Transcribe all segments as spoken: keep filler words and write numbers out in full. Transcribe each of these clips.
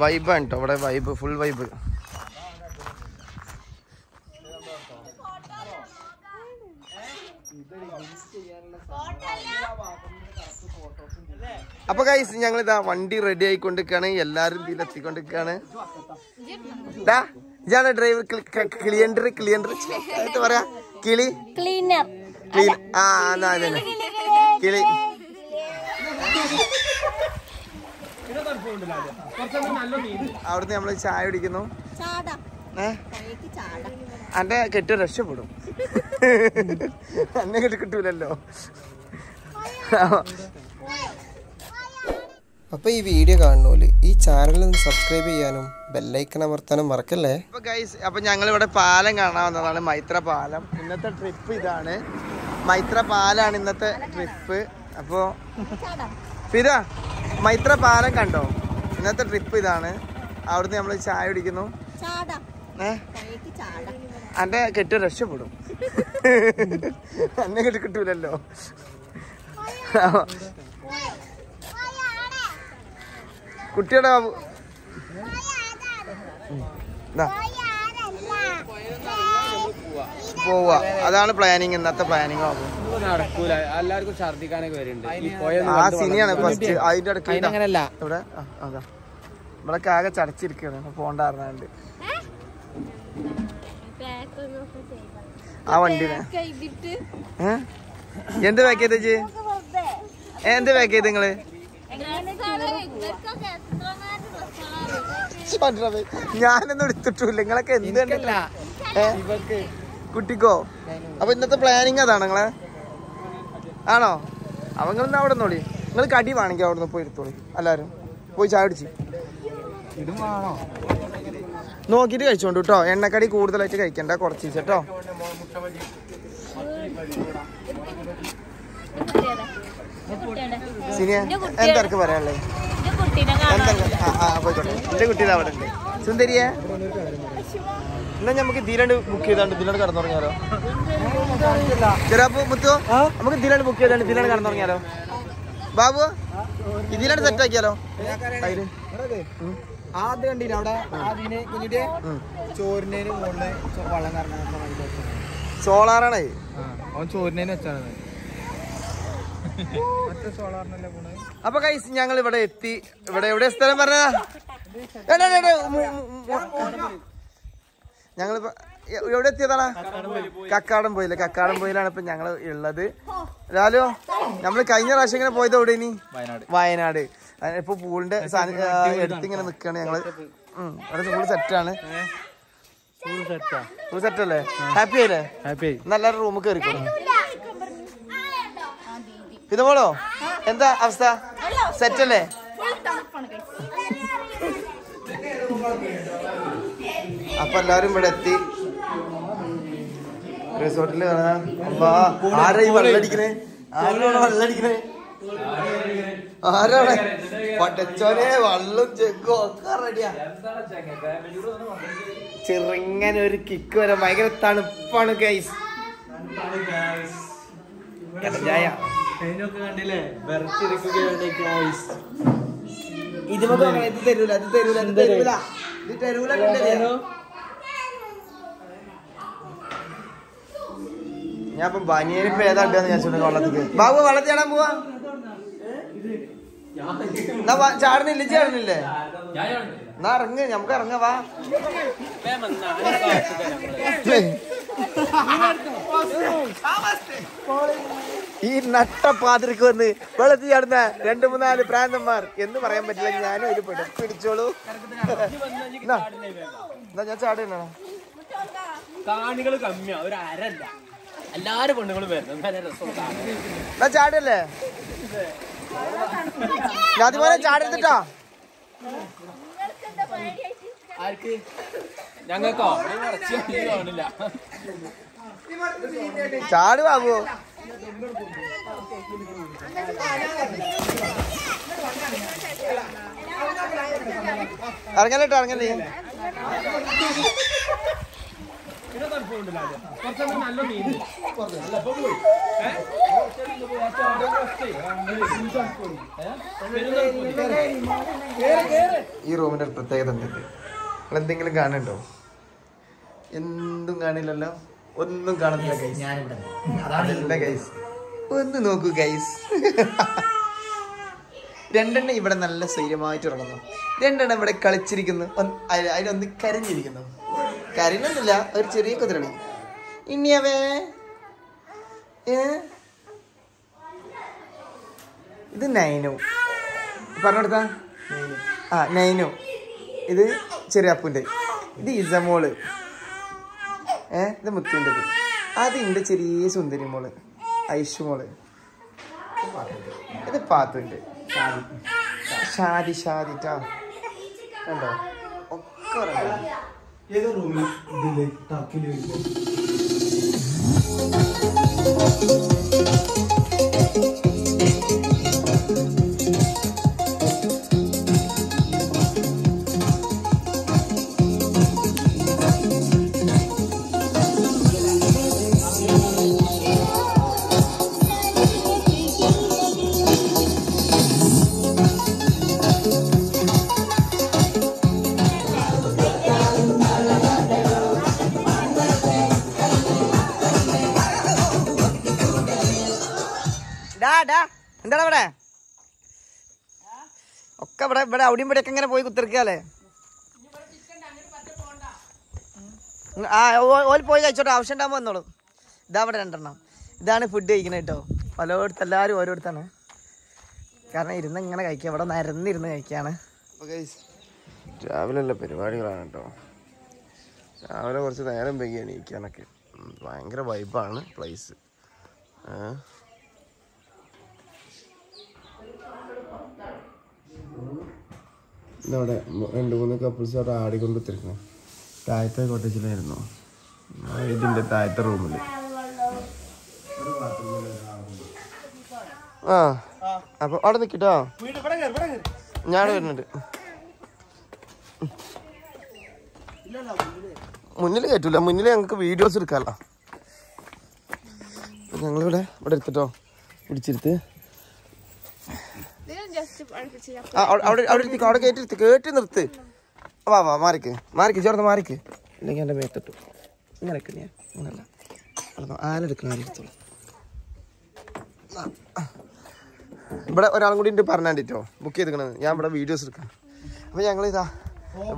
vibe ആണ് ട്ടോ ഇവിടെ vibe full vibe apa guys, yang kita mandi ready aja konde karena, semuanya di lati konde karena, dah, jangan driver cleaner cleaner, itu apa kili? Cleaner, clean, ah, nah, nah, kili. Orang ini ambil cahaya di keno. Cahada. Eh? Anda ketu rasnya bodoh. Anda ketu ketu lello. Apa ini video kalian oleh ini channel ini subscribe ya nom, bell like na martana markel ya. Apa guys, apa nyangal pada paling karena orang orang Maitra palam, ini tuh trip itu ane, Maitra palam ini tuh trip, apa? Pira, Maitra palam kan dong, ini tuh trip itu ane, orang ini ambil cahaya di keno. Cahada. Eh? Cahada. Anda ketu rasnya bodoh. Anda ketu ketu lello. Kutir apa? Nah, boa. Ada apa planning ini? Nata planning apa? Allar itu sardi kan yang beriin. Ah, senior apa? Aida kita. Aida kan lah. Tuh kan? Ada. Mereka agak cari-ciri kan? Pondar nanti. Awan di mana? Hah? Yang itu pakai tuh je? Yang itu pakai dengan le? Sandra, ഞാൻ ഒന്നും എടുത്തിട്ടില്ല നിങ്ങളൊക്കെ എന്ത് കണ്ടില്ല ഇവർക്ക് കുട്ടിക്കോ അപ്പോൾ ഇന്നത്തെ planning അതാണ് നിങ്ങളെ ആണോ അവങ്ങളൊന്നും അവിടെ നോളി നിങ്ങൾ കടി വാണെങ്കിൽ അവിടെ പോയി എടുത്തോളി എല്ലാവരും പോയി ചായ കുടിച്ച് ഇതും ആണോ നോക്കിയിട്ട് കഴിച്ചോണ്ട് കേട്ടോ എണ്ണക്കടി കൂടുതലായിട്ട് കഴിക്കണ്ട കുറച്ച് കേട്ടോ Sini ya, entar ke barang lagi. Entar, ah ah, apa itu? Ini kucing apa itu? Sundari ya? Nanya mungkin dilan bukti dan dilan karena orangnya ada. Cerapa betul? Mungkin dilan bukti dan dilan karena orangnya ada. Babu, ini dilan seperti apa lo? Airi. Ada yang di mana? Ada ini punya dia. Corne ini mana? Corbalan karena orang itu. Corbalan apa? Oh, corne ini apa? Apa guys, ഞങ്ങൾ ഇവിടെ എത്തി ഇവിടെ എവിടെ സ്ഥലം പറഞ്ഞാ ഞങ്ങൾ എവിടെ എത്തിയതാണ് കക്കാടം പോയില്ല കക്കാടം പോയിലാണ് ഇപ്പൊ ഞങ്ങൾ ഉള്ളത് രാലോ നമ്മൾ കഴിഞ്ഞ പ്രാവശ്യം ഇങ്ങനെ പോയത് എവിടെ ഇനി വയനാട് ഇപ്പൊ പൂളിന്റെ എടുത്ത് ഇങ്ങനെ നിക്കാണ് ഞങ്ങള് ഇവിടെ പൂള് സെറ്റാണ് പൂള് സെറ്റല്ലേ ഹാപ്പി ആയില്ലേ നല്ല റൂം കയറിക്കോളൂ Itu molo, entah absta, settle ya. Apa lari berarti? Resort le kan? Wah, hari ini berlari kene, hari ini berlari kene. Hari ini, patacone, walau jago, keren dia. Cerengan orang kikku orang mager tanpa guys. Kita jaya. Ini oke kan dile, berarti riku kita guys. Ini mau kemana? Itu terula, itu terula, itu terula, itu terula kita dia. Nya pun banyak ini pernah ada yang sudah kalah tuh. Bawa balat jalan buah. Na cari nih, lihat nih le. Na orangnya, nyamuk orangnya apa? Ini natta padri kau nih, baru tiada na, dua puluh empat hari peranan mar, kenapa marah macam ni? Saya ni hidup ada, hidup jolo. Nah, nah, jangan cari na. Kawan ni kalau kami, orang Arab dah, Allah ada pun kalau berada, mana rasul dah. Nah cari le. Jadi mana cari tu ta? Arki, jangan kau, orang Cina ni orang ni lah. Cari babu. Arangnya le, arangnya le. ഈ റൂമിന്റെ ഒരു പ്രത്യേകത എന്തൊക്കെ? നിങ്ങൾ എന്തെങ്കിലും കാണുന്നുണ്ടോ? എന്തും കാണില്ലല്ലോ, ഒന്നും കാണുന്നില്ല ഗൈസ്. ഒന്ന് നോക്കൂ ഗൈസ്, രണ്ടെണ്ണം ഇവിടെ നല്ല സ്ഥിരമായിട്ട് ഉറങ്ങുന്നു, രണ്ടെണ്ണം ഇവിടെ കളിച്ചിരിക്കുന്നു, അതിലൊന്ന് കരഞ്ഞിരിക്കുന്നു. കരഞ്ഞൊന്നുമില്ല, ഒരു ചെറിയ കുതിരണി. ഇനിയവേ ഇത് നൈനു, പറഞ്ഞെടുത്താ ആ നൈനു. ഇത് ചെറിയ അപ്പൂൻ്റെ, ഇത് ഇസമോള്, ഏ ഇത് മുത്തുണ്ടത്, അത് എൻ്റെ ചെറിയ സുന്ദരി മോള് ഐഷു മോള്, ഇത് പാത്തുണ്ട്, ഷാദി ഷാദി ട്ടാ കണ്ടോ ഒക്കെ എന്താണ് ഇവിടെ ഒക്കെ ഇവിടെ ഇവിടെ അവിടെയും ഇവിടെ ഒക്കെ ഇങ്ങനെ പോയി കുത്തിറക്കല്ലേ? ആ ഓല് പോയി കഴിച്ചോട്ടെ, ആവശ്യം ഉണ്ടാകുമ്പോൾ വന്നോളൂ. ഇതാ അവിടെ രണ്ടെണ്ണം, ഇതാണ് ഫുഡ് കഴിക്കുന്നത് കേട്ടോ. പലയിടത്ത് എല്ലാവരും ഓരോരുത്താണ്, കാരണം ഇരുന്ന് ഇങ്ങനെ കഴിക്കുക, ഇവിടെ നിരന്നിരുന്ന് കഴിക്കുകയാണ്. രാവിലെയുള്ള പരിപാടികളാണ് കേട്ടോ. രാവിലെ കുറച്ച് നേരം വൈകി എണീക്കാനൊക്കെ ഭയങ്കര വൈബാണ് പ്ലേസ്. അവിടെ രണ്ട് മൂന്ന് കപ്പിൾസ് അവിടെ ആടിക്കൊണ്ട് എത്തിരിക്കണം. താഴത്തെ കോട്ടേജിലായിരുന്നു, ഇതിൻ്റെ താഴത്തെ റൂമിൽ. ആ അപ്പോൾ അവിടെ നിൽക്കിട്ടോ, ഞാൻ വരുന്നുണ്ട്. മുന്നിൽ കയറ്റൂല, മുന്നിൽ ഞങ്ങൾക്ക് വീഡിയോസ് എടുക്കാമല്ലോ. ഞങ്ങളിവിടെ ഇവിടെ എടുത്തിട്ടോ, പിടിച്ചെടുത്ത് അവിടെ അവിടെ ഇരിക്കും, അവിടെ കയറ്റി കേട്ടി നിർത്ത്. വാ വാ മാറിക്ക് മാറിക്ക് ചേർന്ന് മാറിക്ക്, ഇല്ലെങ്കിൽ എൻ്റെ മേത്തിട്ടു. ഇങ്ങനെ ഞാൻ അങ്ങനല്ല, ആരെടുക്കണം ആരെടുത്തോളൂ. ഇവിടെ ഒരാളും കൂടി ഉണ്ട് പറഞ്ഞാണ്ടിട്ടോ ബുക്ക് ചെയ്തിരിക്കണത്, ഞാൻ ഇവിടെ വീഡിയോസ് എടുക്കാം. അപ്പം ഞങ്ങൾ ഇതാ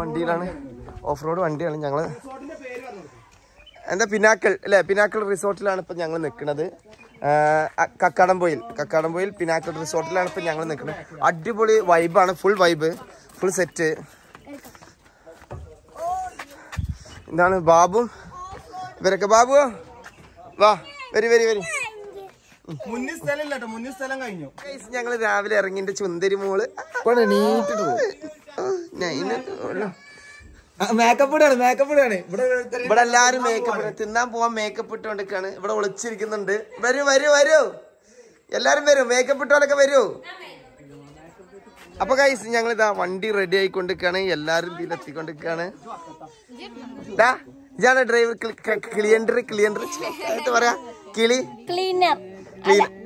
വണ്ടിയിലാണ്, ഓഫ് റോഡ് വണ്ടിയാണ് ഞങ്ങൾ. എന്താ പിനാക്കൾ അല്ലേ, പിനാക്കൾ റിസോർട്ടിലാണ് ഇപ്പം ഞങ്ങൾ നിൽക്കുന്നത്. കക്കാടംപൊയിൽ കക്കാടംപൊയിൽ പിനാക്കൾ റിസോർട്ടിലാണ് ഇപ്പം ഞങ്ങൾ നിൽക്കുന്നത്. അടിപൊളി വൈബാണ്, ഫുൾ വൈബ്, ഫുൾ സെറ്റ്. എന്താണ് ബാബു ഇവരൊക്കെ, ബാബു വാ വരി വരി വരി. ഞങ്ങൾ രാവിലെ ഇറങ്ങിൻ്റെ ചുന്തരി മോള് മേക്കപ്പിടാണ് മേക്കപ്പിടാണ് ഇവിടെ ഇവിടെ എല്ലാരും മേക്കപ്പ് തിന്നാൻ പോവാൻ മേക്കപ്പ് ഇട്ടുകൊണ്ടിരിക്കാണ്. ഇവിടെ ഒളിച്ചിരിക്കുന്നുണ്ട്. വരൂ വരൂ വരൂ എല്ലാരും വരൂ, മേക്കപ്പ് ഇട്ടോലൊക്കെ വരൂ. അപ്പൊ ഗൈസ് ഞങ്ങൾ ഇതാ വണ്ടി റെഡി ആയിക്കൊണ്ടിരിക്കാണ്, എല്ലാരും ഇതിലെത്തിക്കൊണ്ടിരിക്കാണ്. ഇതാണ് ഡ്രൈവർ ക്ലിയൻഡർ ക്ലിയൻഡർ പറയാ കിളി ക്ലീനർ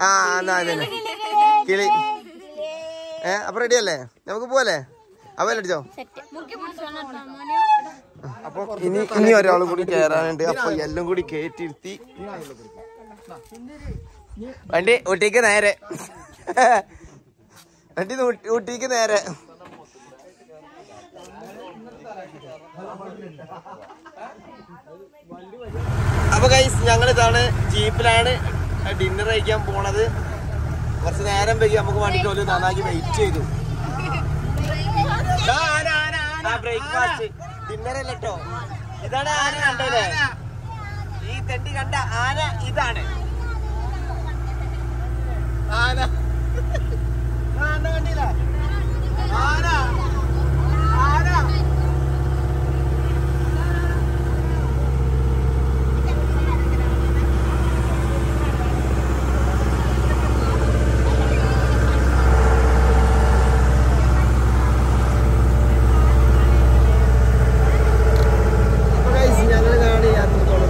ആ എന്നാ കിളി. ഏഹ് അപ്പൊ റെഡി അല്ലേ, നമുക്ക് പോവല്ലേ? അപ്പൊ അല്ലടിച്ചോ. അപ്പൊ ഇനി ഇനി ഒരാളും കൂടി കയറാനുണ്ട്. അപ്പൊ എല്ലാം കൂടി കയറ്റിരുത്തി വണ്ടി ഊട്ടിക്ക് നേരെ, വണ്ടി ഊട്ടിക്ക് നേരെ. അപ്പൊ ഗൈസ് ഞങ്ങളിതാണ് ജീപ്പിലാണ് ഡിന്നർ കഴിക്കാൻ പോണത്. കുറച്ച് നേരം വൈകി നമുക്ക് വണ്ടിക്ക് ഒരു നന്നാക്കി വെയിറ്റ് ചെയ്തു. ബ്രേക്ക്ഫാസ്റ്റ് ഡിന്നറല്ലോ ഇതാണ്. ആന കണ്ടല്ലേ, ഈ തെണ്ടി കണ്ട ആന ഇതാണ്. ആന ആന കണ്ടില്ല, ആന ആന ഞങ്ങൾ കാണി യാത്ര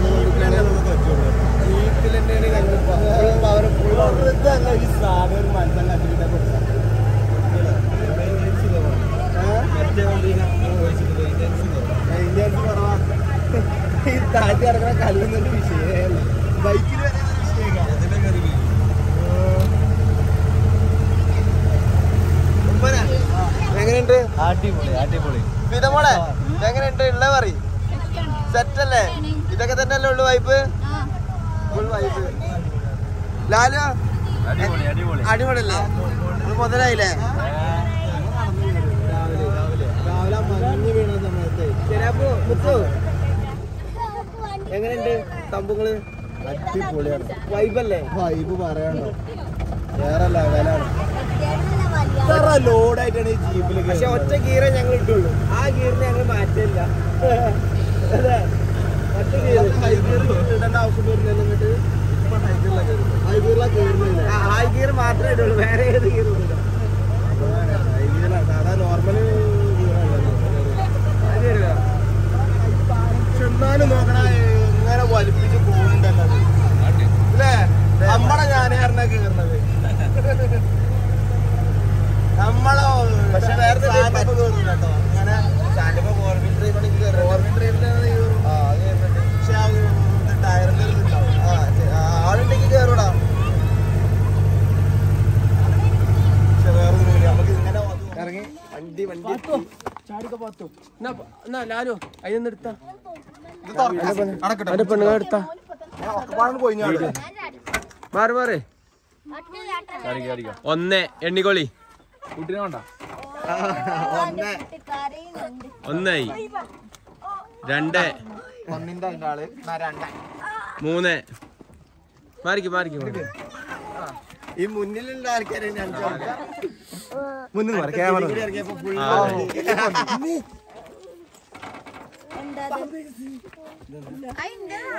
ഒന്ന് എണ്ണിക്കോളി കുട്ടിനെ കൊണ്ട ഒന്നായി രണ്ട് ഒന്നിന്റെ ആള് മൂന്ന് മാറിക്ക് മാറിക്ക് ഈ മുന്നിലുള്ള ആൾക്കാരെ മുന്നിൽ ക്യാമറ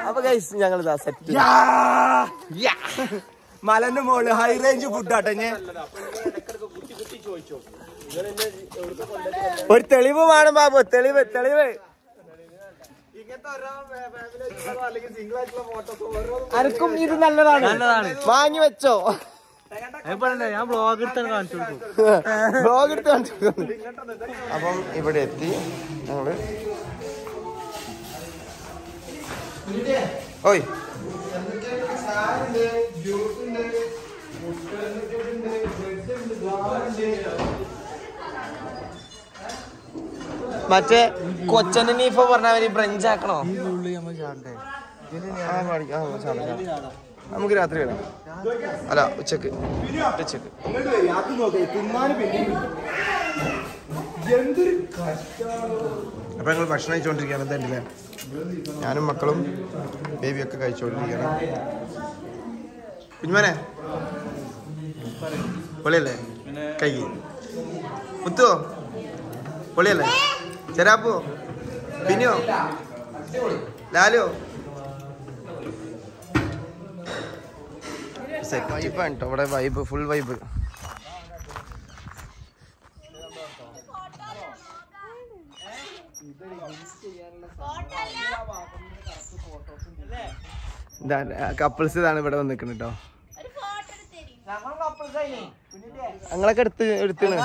അപ്പൊ ഗൈസ് ഞങ്ങൾ മലന്റെ മോള് ഹൈ റേഞ്ച് ഫുഡാട്ടെ ഞാൻ ഒരു തെളിവ് വേണം ബാബു തെളിവ് തെളിവ് അനക്കും ഇത് നല്ലതാണ് വാങ്ങി വെച്ചോ ഞാൻ ബ്ലോഗ് എടുത്താണ് കാണിച്ചു കൊടുക്കും ബ്ലോഗ് എടുത്ത് കാണിച്ചു കൊടുക്കും അപ്പം ഇവിടെ എത്തി ഞങ്ങള് ഓയ് മറ്റേ കൊച്ചനെ നീ ഇപ്പൊ പറഞ്ഞ ബ്രഞ്ച് ആക്കണോ നമുക്ക് രാത്രി വരാം അല്ല ഉച്ചക്ക് ഉച്ചക്ക് അപ്പൊ ഞങ്ങൾ ഭക്ഷണം കഴിച്ചോണ്ടിരിക്കുകയാണ് എന്തായിട്ടില്ലേ ഞാനും മക്കളും ബേബിയൊക്കെ കഴിച്ചോണ്ടിരിക്കുകയാണ് കുഞ്ഞുമോനെ പൊളിയല്ലേ കൈ മുത്തോ പൊളിയല്ലേ ചെരാപ്പോ പിന്നോ ലാലോ വൈബാണ് കേട്ടോ ഇവിടെ വൈബ് ഫുൾ വൈബ് കപ്പിൾസ് ഇതാണ് ഇവിടെ വന്ന് നിൽക്കുന്നത് കേട്ടോ ഞങ്ങളൊക്കെ എടുത്ത് എടുത്താണ്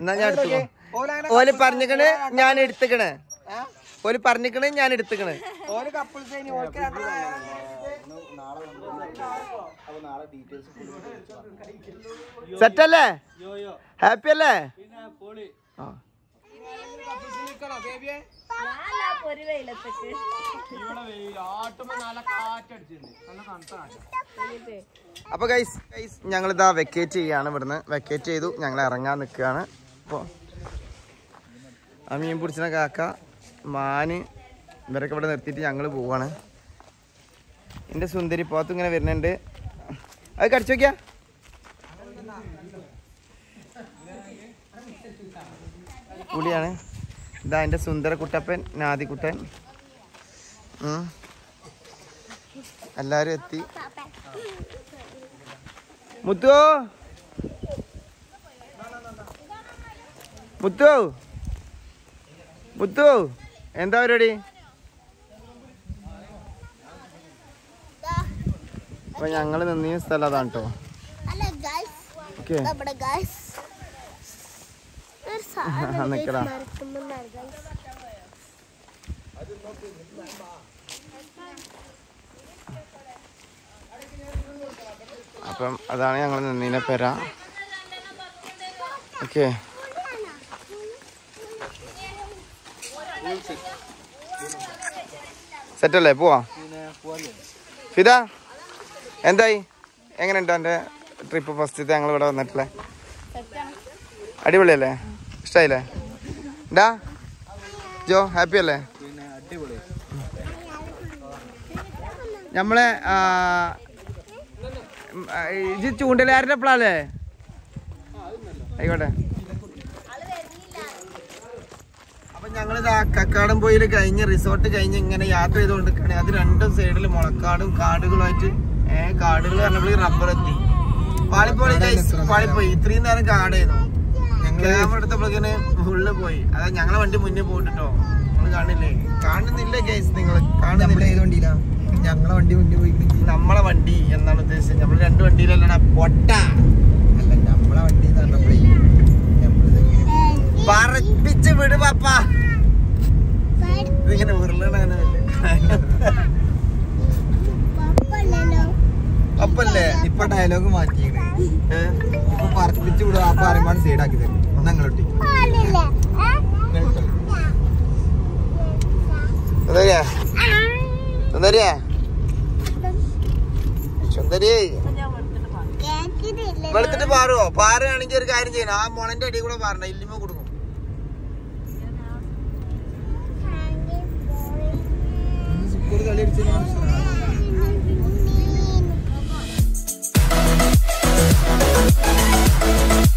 എന്നാ ഞാൻ എടുത്തു ഓല് പറഞ്ഞിക്കണ് ഞാൻ എടുത്തിക്കണേ ഓല് പറഞ്ഞിക്കണേ ഞാൻ എടുത്തിക്കണേ സെറ്റല്ലേ ഹാപ്പി അല്ലേ ആ അപ്പൊ ഗൈസ് ഗൈസ് ഞങ്ങളിതാ വെക്കേറ്റ് ചെയ്യാണ് ഇവിടുന്ന് വെക്കേറ്റ് ചെയ്തു ഞങ്ങൾ ഇറങ്ങാൻ നിൽക്കുകയാണ് അപ്പൊ ആ മീൻ പിടിച്ച കാക്ക മാന് ഇവരൊക്കെ ഇവിടെ നിർത്തിയിട്ട് ഞങ്ങൾ പോവാണ് എൻ്റെ സുന്ദരി പോത്ത് ഇങ്ങനെ വരുന്നുണ്ട് അത് കടിച്ചു നോക്കിയാ കൂടിയാണ് ഇതാ എൻ്റെ സുന്ദര കുട്ടപ്പൻ നാദിക്കുട്ടൻ എല്ലാവരും എത്തി മുത്തോ മുത്തോ മുത്തോ എന്താ പരിപാടി അപ്പൊ ഞങ്ങള് നിന്ന സ്ഥലം അതാണ് കേട്ടോ ഓക്കെ അപ്പം അതാണ് ഞങ്ങൾ നിന്നീനെ പേര. ഓക്കെ സെറ്റല്ലേ പോവാ ഫിദ? എന്തായി, എങ്ങനെയുണ്ടോ എൻ്റെ ട്രിപ്പ്? ഫസ്റ്റ് ഞങ്ങൾ ഇവിടെ വന്നിട്ടില്ലേ, അടിപൊളിയല്ലേ? ഇഷ്ടായില്ലേ ഡാ ജോ? ഹാപ്പി അല്ലേ? നമ്മളെ ഇത് ചൂണ്ടലാരുടെ എപ്പോഴാല്ലേ? ആയിക്കോട്ടെ. അപ്പൊ ഞങ്ങളിത് കക്കാടം പോയിൽ കഴിഞ്ഞ് റിസോർട്ട് കഴിഞ്ഞ് ഇങ്ങനെ യാത്ര ചെയ്തുകൊണ്ടിരിക്കുകയാണ്. അത് രണ്ടും സൈഡിൽ മുളക്കാടും കാടുകളുമായിട്ട് ഏഹ് കാടുകൾ പറഞ്ഞപ്പോൾ റബ്ബർ എത്തി. പാളിപ്പോയി പാളിപ്പോയി ഇത്രയും നേരം കാടായിരുന്നു. ക്യാമറ എടുത്തപ്പോഴേക്കിന് ഫുള്ള് പോയി. അതാ ഞങ്ങളെ വണ്ടി മുന്നേ പോയിട്ടോ. നിങ്ങൾ കാണില്ലേ? കാണുന്നില്ല ഗൈസ്, നിങ്ങൾ കാണുന്നില്ല. ഞങ്ങളെ വണ്ടി മുന്നേ പോയി. നമ്മളെ വണ്ടി എന്നാണ് ഉദ്ദേശിച്ചത്. നമ്മൾ രണ്ട് വണ്ടിയിലല്ലടാ പൊട്ട. അല്ല നമ്മളെ വണ്ടി പറഞ്ഞപ്പോഴേ പറപ്പിച്ച് വിട് പാപ്പ. ഇങ്ങനെ ഉരുളണല്ലേ അപ്പല്ലേ? ഇപ്പൊ ഡയലോഗ് മാറ്റി ഇപ്പൊ പറപ്പിച്ച് വിടുക. ആ പാറമ്പാട് സൈഡാക്കി തരും. ഞങ്ങളൊട്ടി സുന്ദരിയാ സുന്ദരിയേ വെളുത്തിട്ട് പാറുവോ? പാറുകയാണെങ്കിൽ ഒരു കാര്യം ചെയ്യണം, ആ മുളന്റെ അടി കൂടെ പാറണ്ട, ഇല്ലിമ കൊടുക്കും. We'll be right back.